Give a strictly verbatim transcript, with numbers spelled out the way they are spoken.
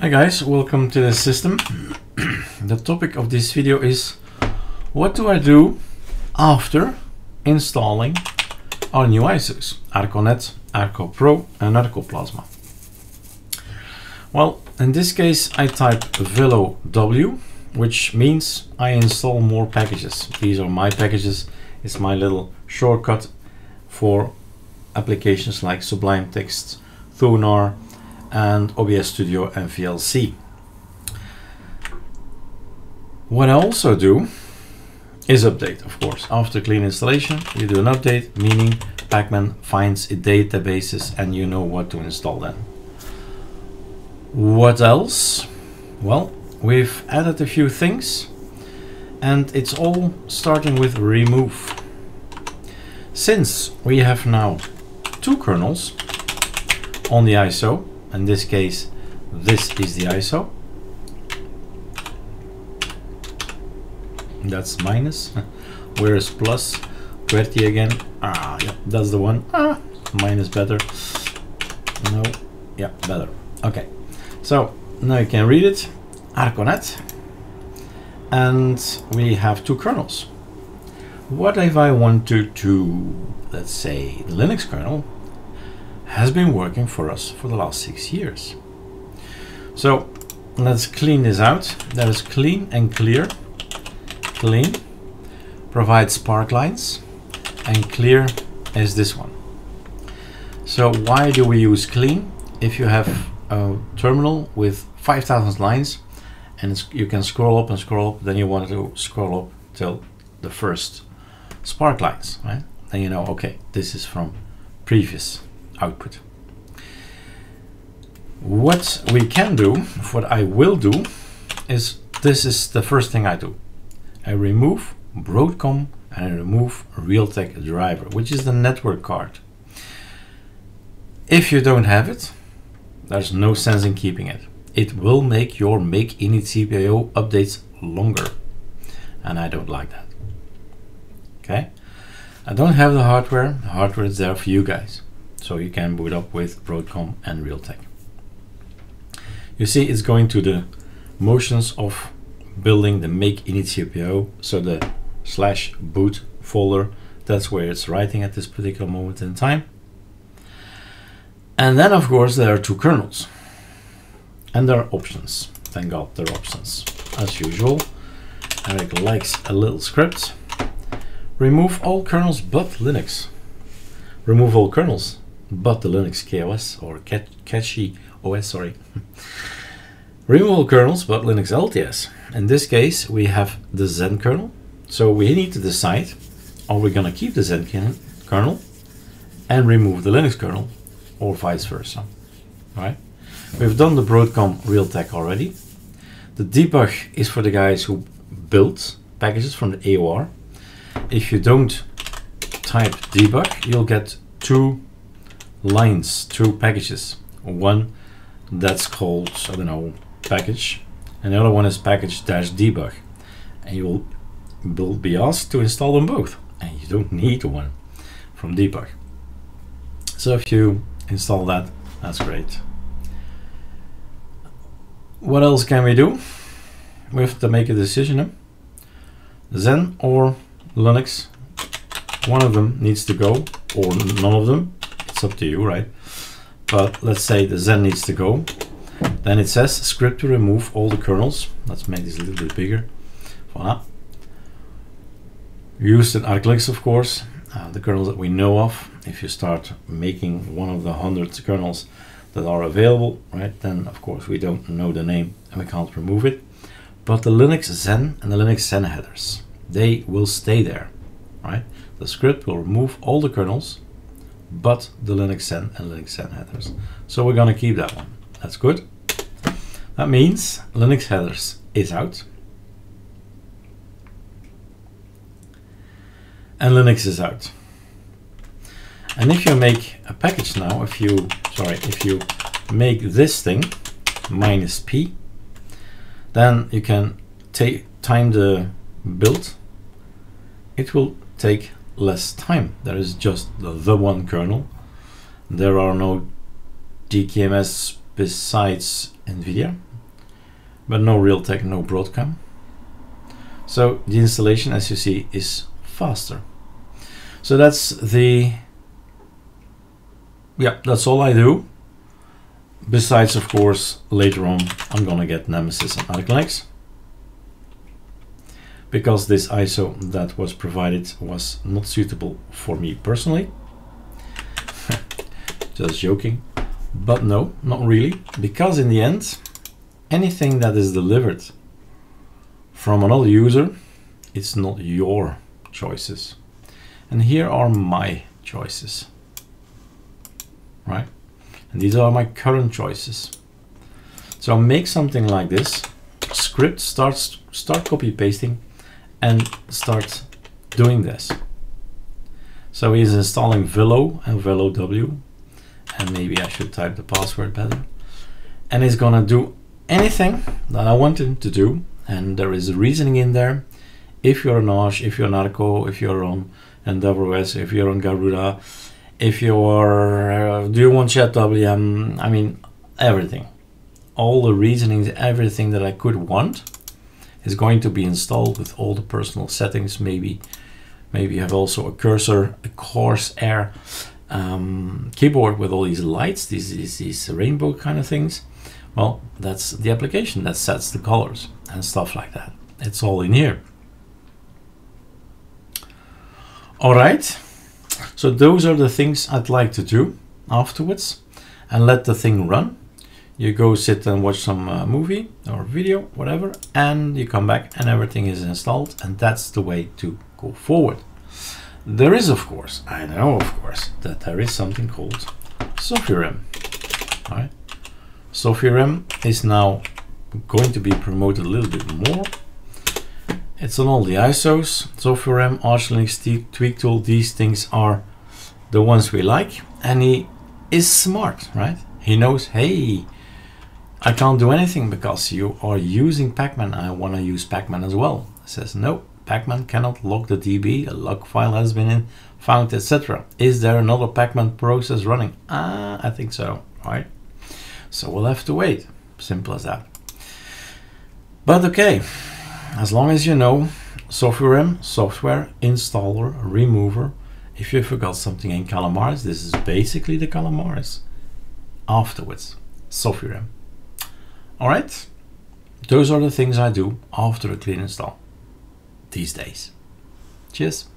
Hi guys, welcome to the system. The topic of this video is what do I do after installing our new I S Os, Arconet, arcopro and arcoplasma. Well, in this case I type Velo W, which means I install more packages. These are my packages. It's my little shortcut for applications like Sublime Text, Thunar and O B S Studio and V L C. What I also do is update, of course. After clean installation, you do an update, meaning Pacman finds databases and you know what to install then. What else? Well, we've added a few things and it's all starting with remove. Since we have now two kernels on the I S O, in this case, this is the I S O. That's minus. Where is plus? twenty again. Ah, yeah, that's the one. Ah, minus better. No, yeah, better. Okay, so now you can read it. Arconet. And we have two kernels. What if I want to do, let's say, the Linux kernel has been working for us for the last six years. So let's clean this out. That is clean and clear. Clean provides spark lines and clear is this one. So why do we use clean? If you have a terminal with five thousand lines and it's, you can scroll up and scroll up, then you want to scroll up till the first spark lines, right? Then you know, okay, this is from previous output. What we can do, what I will do, is this is the first thing I do. I remove Broadcom and I remove Realtek driver, which is the network card. If you don't have it, there's no sense in keeping it. It will make your make initcpio updates longer, and I don't like that. Okay, I don't have the hardware. The hardware is there for you guys. So you can boot up with Broadcom and Realtek. You see, it's going to the motions of building the make initcpio. So the slash boot folder, that's where it's writing at this particular moment in time. And then of course there are two kernels and there are options. Thank God there are options. As usual, Eric likes a little script. Remove all kernels but Linux. Remove all kernels but the Linux K O S or cache O S, sorry. Remove all kernels but Linux L T S. In this case, we have the Zen kernel. So we need to decide, are we going to keep the Zen kernel and remove the Linux kernel or vice versa, right? We've done the Broadcom Realtek already. The debug is for the guys who build packages from the A O R. If you don't type debug, you'll get two lines, two packages. One that's called, I don't know, package, and the other one is package-debug, and you will be asked to install them both, and you don't need one from debug. So if you install that, that's great. What else can we do? We have to make a decision, huh? Zen or Linux. One of them needs to go, or none of them. It's up to you, right? But let's say the Zen needs to go. Then it says script to remove all the kernels. Let's make this a little bit bigger. Voila. Used in ArcLinux, of course, uh, the kernels that we know of. If you start making one of the hundreds of kernels that are available, right, then of course we don't know the name and we can't remove it. But the Linux Zen and the Linux Zen headers, they will stay there, right? The script will remove all the kernels but the Linux Zen and Linux Zen headers. So we're gonna keep that one. That's good. That means Linux headers is out. And Linux is out. And if you make a package now, if you, sorry, if you make this thing minus P, then you can take time the build. It will take less time. There is just the, the one kernel. There are no D K M S besides NVIDIA, but no Realtek, no Broadcom. So the installation, as you see, is faster. So that's the, yeah, that's all I do. Besides, of course, later on, I'm gonna get Nemesis and ArcLinux, because this I S O that was provided was not suitable for me personally. Just joking, but no, not really, because in the end, anything that is delivered from another user, it's not your choices. And here are my choices, right? And these are my current choices. So I'll make something like this, script, starts, start copy pasting, and start doing this. So he's installing Velo and Velo W, and maybe I should type the password better. And he's gonna do anything that I want him to do, and there is reasoning in there. If you're an Arch, if you're an Arco, if you're on N W S, if you're on Garuda, if you're, uh, do you want Chat W M? I mean, everything. All the reasonings, everything that I could want is going to be installed with all the personal settings. Maybe, maybe you have also a cursor, a Corsair um, keyboard with all these lights, these, these, these rainbow kind of things. Well, that's the application that sets the colors and stuff like that. It's all in here. All right, so those are the things I'd like to do afterwards, and let the thing run. You go sit and watch some uh, movie or video, whatever, and you come back and everything is installed, and that's the way to go forward. There is, of course, I know, of course, that there is something called Sofirem, all right? Sofirem is now going to be promoted a little bit more. It's on all the I S Os, Sofirem, Arch Linux, Tweak Tool, these things are the ones we like. And he is smart, right? He knows, hey, I can't do anything because you are using Pacman. I want to use Pacman as well. It says, no, Pacman cannot log the D B. A log file has been in, found, et cetera. Is there another Pacman process running? Ah, I think so, right? So we'll have to wait, simple as that. But okay, as long as you know, Sofirem, software, installer, remover. If you forgot something in Calamaris, this is basically the Calamaris. Afterwards, Sofirem. All right, those are the things I do after a clean install these days. Cheers.